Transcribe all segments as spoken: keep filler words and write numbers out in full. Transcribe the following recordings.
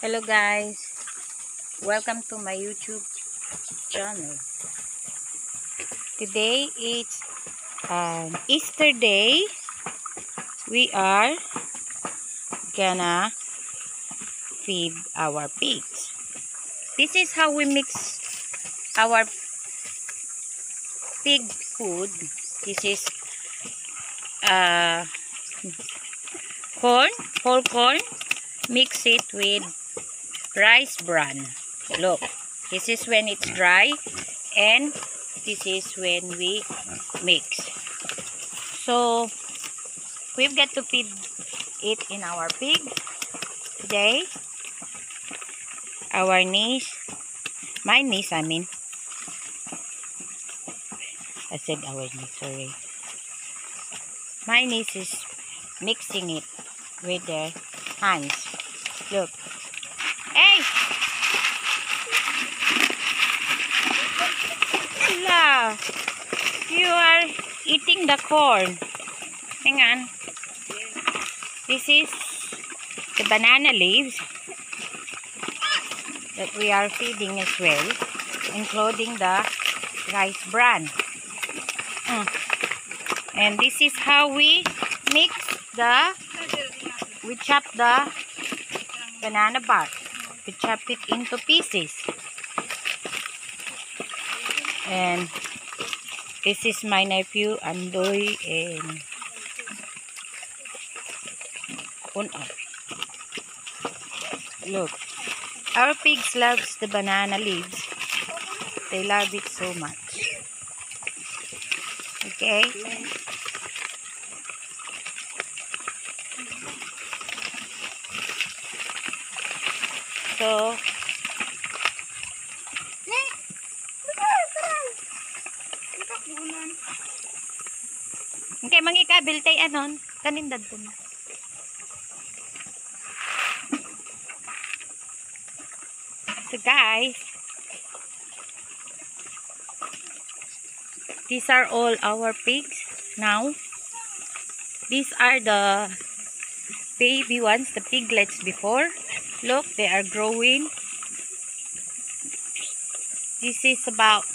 Hello guys, welcome to my YouTube channel. Today it's um, Easter day. We are gonna feed our pigs. This is how we mix our pig food. This is uh, corn, whole corn. Mix it with rice bran. Look, this is when it's dry and this is when we mix. So we've got to feed it in our pig today. Our niece, my niece I mean. I said our niece, sorry. My niece is mixing it with their hands. Look. Hey! Hello. You are eating the corn. Hang on. This is the banana leaves that we are feeding as well, including the rice bran. Mm. And this is how we mix the, we chop the banana bark. We chop it into pieces. And this is my nephew, Andoy, and look, our pigs loves the banana leaves. They love it so much. Okay. So okay, mangikabil tayo anon kanindad dun. So guys, these are all our pigs now. These are the baby ones, the piglets before. Look, they are growing. This is about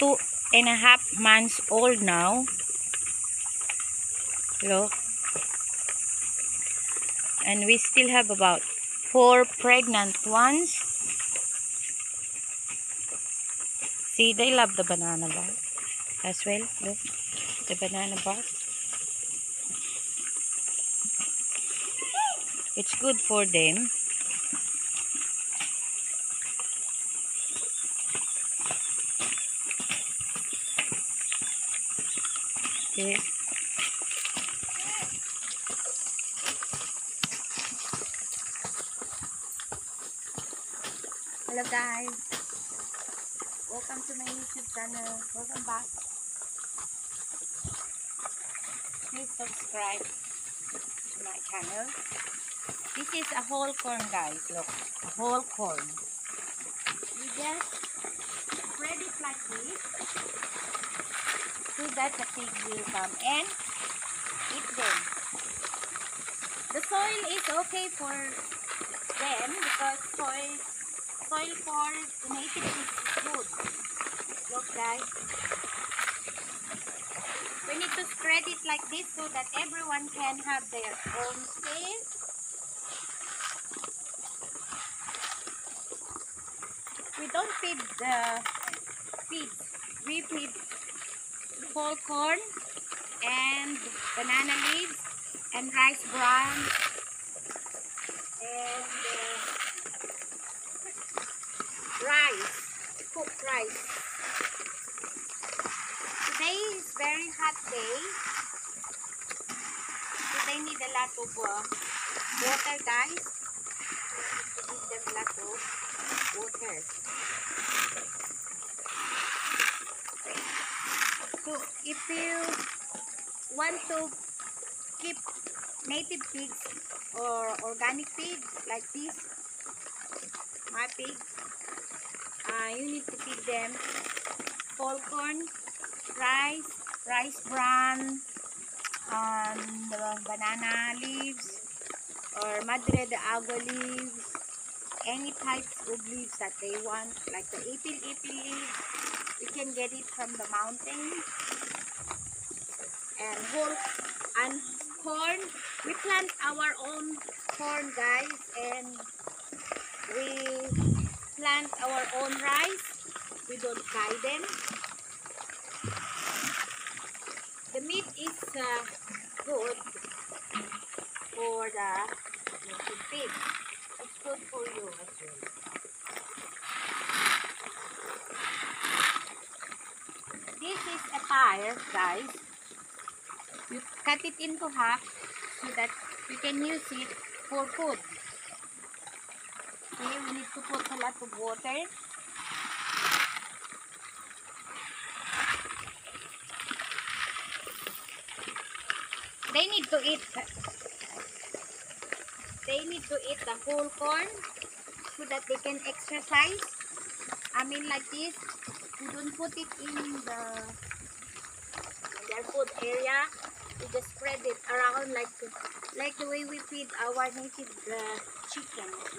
two and a half months old now. Look. And we still have about four pregnant ones. See, they love the banana bark as well. Look, the banana bark. It's good for them. Okay. Hello guys. Welcome to my YouTube channel. Welcome back. Please subscribe to my channel. This is a whole corn, guys. Look, a whole corn. You just spread it like this so that the pig will come and eat them. The soil is okay for them because soil, soil for the native pig is good. Look, guys. We need to spread it like this so that everyone can have their own space. We don't feed the pigs. We feed whole corn and banana leaves and rice bran and uh, rice, cooked rice. Today is very hot day, so they need a lot of uh, water, guys. To give them a lot of water. So if you want to keep native pigs or organic pigs like this, my pigs, uh, you need to feed them whole corn, rice, rice bran, um, banana leaves, or madre de agua leaves, any types of leaves that they want, like the ipil-ipil leaves, you can get it from the mountains. And whole and corn, we plant our own corn, guys, and we plant our own rice. We don't buy them. The meat is uh, good for the pig. It's good for you as well. This is a pie, guys. You cut it into half so that you can use it for food. Okay, we need to put a lot of water. They need to eat. They need to eat the whole corn so that they can exercise. I mean, like this, you don't put it in the their food area. You just spread it around like the, like the way we feed our native uh, chicken as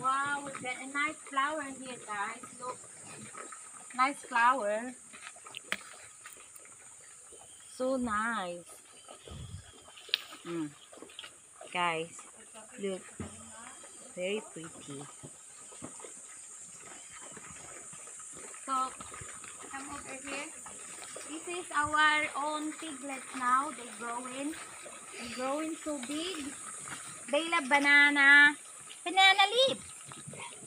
well. Wow, we've got a nice flower here, guys. Look. Nice flower, so nice. Mm. Guys, look, very pretty. So come over here. This is our own piglets now. They're growing, they're growing so big. They love banana, banana leaves,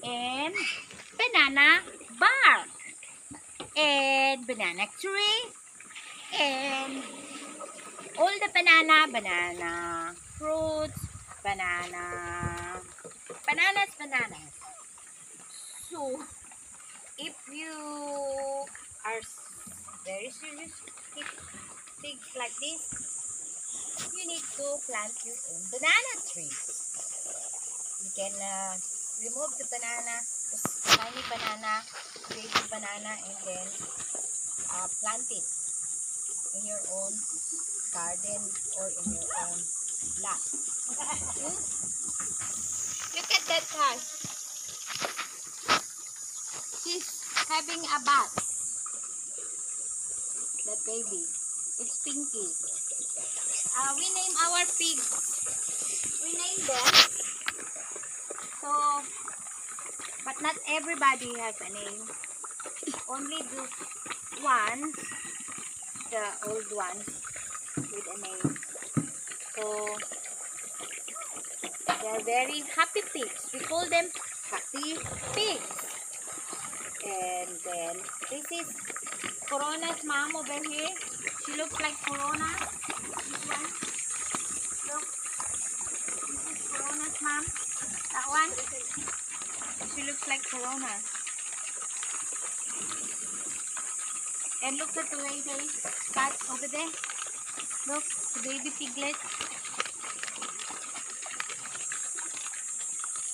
and banana bark. And banana tree, and all the banana, banana fruits, banana, bananas, bananas. So, if you are very serious with things like this, you need to plant your own banana tree. You can uh, remove the banana, the tiny banana, baby banana, and then uh, plant it in your own garden or in your own lot. Look at that guy. She's having a bath. The baby. It's Pinky. Uh, we name our pigs. We name them. So, but not everybody has a name. Only this one, the old one, with a name. So they're very happy pigs. We call them happy pigs. And then this is Corona's mom over here. She looks like Corona. This one. Look. This is Corona's mom. That one. She looks like Corona. And look at the way they start over there. Look, the baby piglets.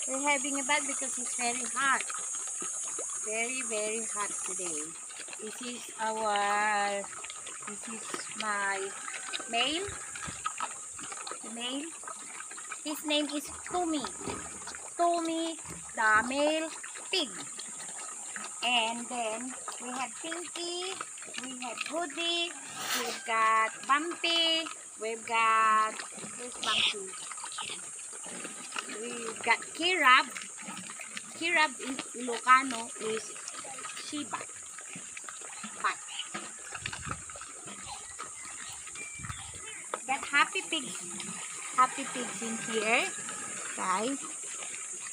They're having a bath because it's very hot. Very, very hot today. This is our, this is my male. The male. His name is Tommy. Tommy, the male pig. And then we have Pinky, we have Woody, we've got Bumpy, we've got this Bumpy. We've got Kirab. Kirab in Ilocano is Shiba. But got happy pigs. Happy pigs in here. Guys,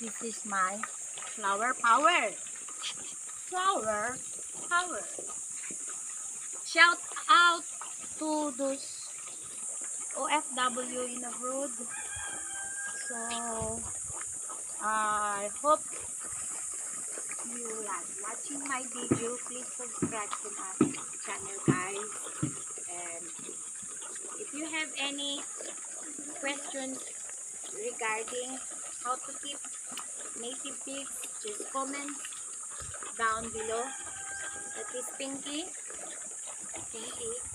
this is my flower power. Flower power. Shout out to those O F W in abroad. So I hope you like watching my video. Please subscribe to my channel, guys. And if you have any questions regarding how to keep native pigs, just comment down below. That is Pinky. Pinky.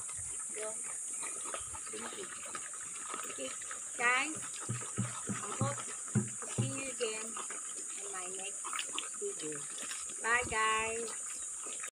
guys. I hope to see you again in my next video. Bye guys.